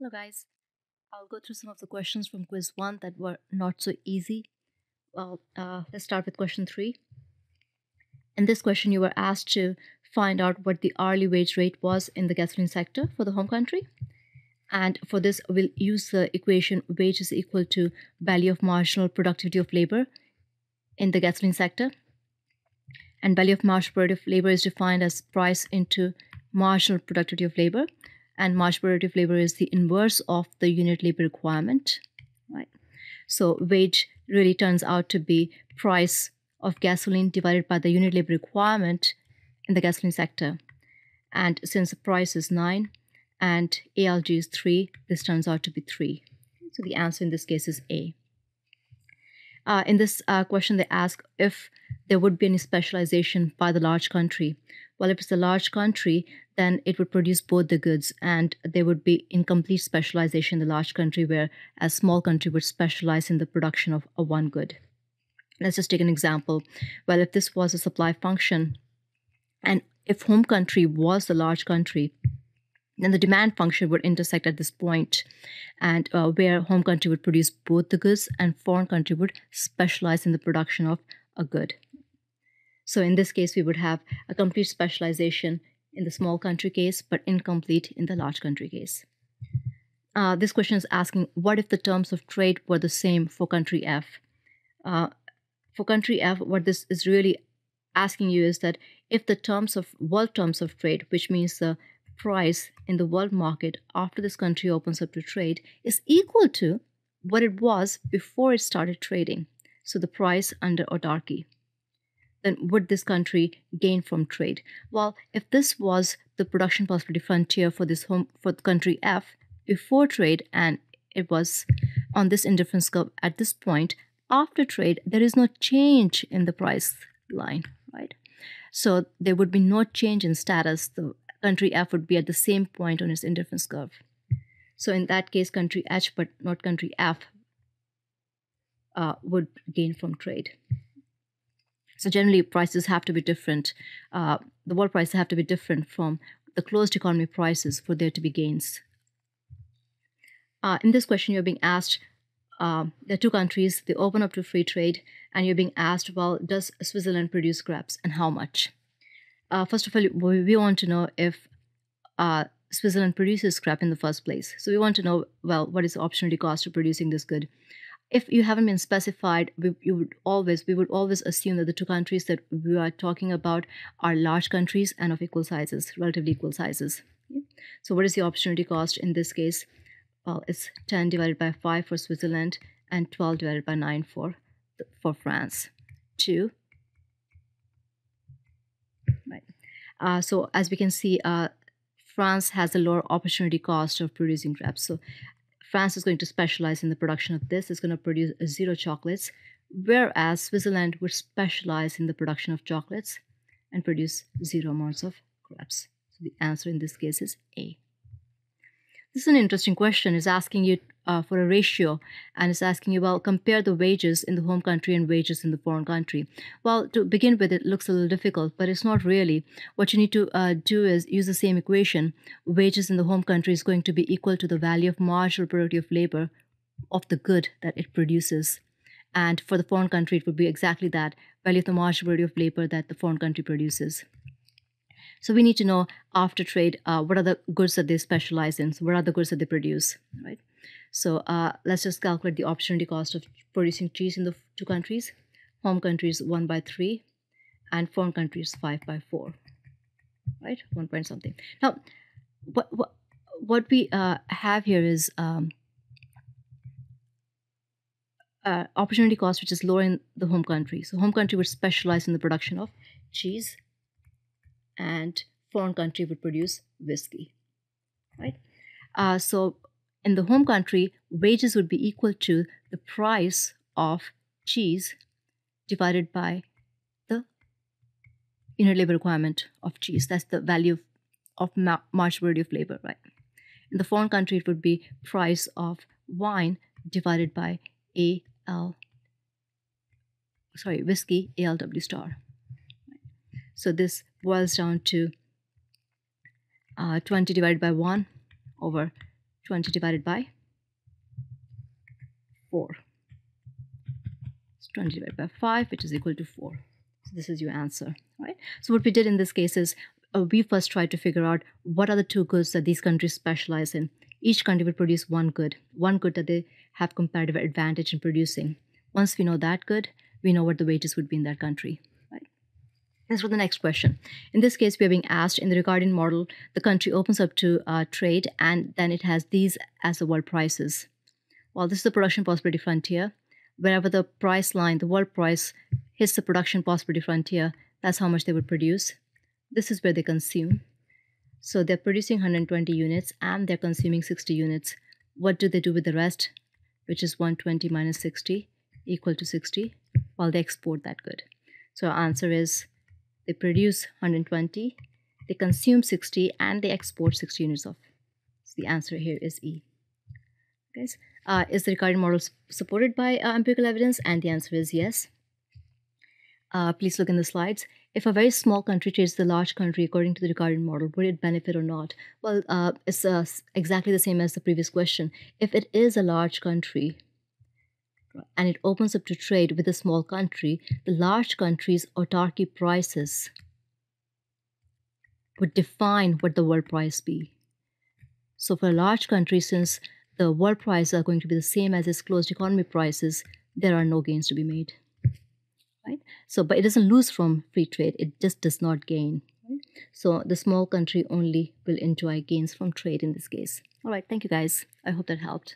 Hello guys, I'll go through some of the questions from quiz 1 that were not so easy. Well, let's start with question 3. In this question, you were asked to find out what the hourly wage rate was in the gasoline sector for the home country. And for this, we'll use the equation wage is equal to value of marginal productivity of labor in the gasoline sector. And value of marginal productivity of labor is defined as price into marginal productivity of labor. And marginal productivity of labor is the inverse of the unit labor requirement, right? So wage really turns out to be price of gasoline divided by the unit labor requirement in the gasoline sector. And since the price is 9 and ALG is 3, this turns out to be 3. So the answer in this case is A. In this question, they ask if there would be any specialization by the large country. Well, if it's a large country, then it would produce both the goods and there would be incomplete specialization in the large country, where a small country would specialize in the production of one good. Let's just take an example. Well, if this was a supply function and if home country was the large country, then the demand function would intersect at this point, and where home country would produce both the goods and foreign country would specialize in the production of a good. So in this case, we would have a complete specialization in the small country case, but incomplete in the large country case. This question is asking, what if the terms of trade were the same for country F? For country F, what this is really asking you is that if the terms of world terms of trade, which means the price in the world market after this country opens up to trade, is equal to what it was before it started trading, so the price under autarky, then would this country gain from trade? Well, if this was the production possibility frontier for this for country F before trade, and it was on this indifference curve at this point, after trade, there is no change in the price line, right? So there would be no change in status. The country F would be at the same point on its indifference curve. So in that case, country H, but not country F, would gain from trade. So generally, prices have to be different. The world prices have to be different from the closed economy prices for there to be gains. In this question, you're being asked, there are two countries, they open up to free trade, and you're being asked, well, does Switzerland produce grapes and how much? First of all, we want to know if Switzerland produces scrap in the first place. So we want to know, well, what is the opportunity cost of producing this good? If you haven't been specified, we would always assume that the two countries that we are talking about are large countries and of equal sizes, relatively equal sizes. Okay. So what is the opportunity cost in this case? Well, it's 10 divided by 5 for Switzerland and 12 divided by 9 for France. 2. Right. So as we can see, France has a lower opportunity cost of producing grapes. So France is going to specialize in the production of this. It's going to produce 0 chocolates, whereas Switzerland would specialize in the production of chocolates and produce 0 amounts of grapes. So the answer in this case is A. This is an interesting question. It's asking you for a ratio, and it's asking you, well, compare the wages in the home country and wages in the foreign country. Well, to begin with, it looks a little difficult, but it's not really. What you need to do is use the same equation. Wages in the home country is going to be equal to the value of marginal productivity of labor of the good that it produces. And for the foreign country, it would be exactly that, value of the marginal productivity of labor that the foreign country produces. So we need to know after trade, what are the goods that they specialize in? So what are the goods that they produce, right? So let's just calculate the opportunity cost of producing cheese in the two countries. Home country is 1/3 and foreign country is 5/4, right? 1 point something. Now, what we have here is opportunity cost, which is lower in the home country. So home country would specialize in the production of cheese, and foreign country would produce whiskey, right? So in the home country, wages would be equal to the price of cheese divided by the unit labor requirement of cheese. That's the value of marginal productivity of labor, right? In the foreign country, it would be price of wine divided by whiskey, ALW star. So this boils down to 20 divided by 1 over 20 divided by 4. So 20 divided by 5, which is equal to 4. So this is your answer, right? So what we did in this case is we first tried to figure out what are the two goods that these countries specialize in. Each country will produce one good that they have comparative advantage in producing. Once we know that good, we know what the wages would be in that country. Right? As for the next question, in this case, we are being asked in the Ricardian model, the country opens up to trade and then it has these as the world prices. Well, this is the production possibility frontier. Wherever the price line, the world price, hits the production possibility frontier, that's how much they would produce. This is where they consume. So they're producing 120 units and they're consuming 60 units. What do they do with the rest, which is 120 minus 60 equal to 60, while they export that good? So our answer is they produce 120, they consume 60, and they export 60 units of. So the answer here is E. Okay. Is the Ricardian model supported by empirical evidence? And the answer is yes. Please look in the slides. If a very small country trades the large country according to the Ricardian model, would it benefit or not? Well, it's exactly the same as the previous question. If it is a large country and it opens up to trade with a small country, the large country's autarky prices would define what the world price be. So for a large country, since the world prices are going to be the same as its closed economy prices, there are no gains to be made. Right? So, but it doesn't lose from free trade, it just does not gain. Right? So the small country only will enjoy gains from trade in this case. All right, thank you guys. I hope that helped.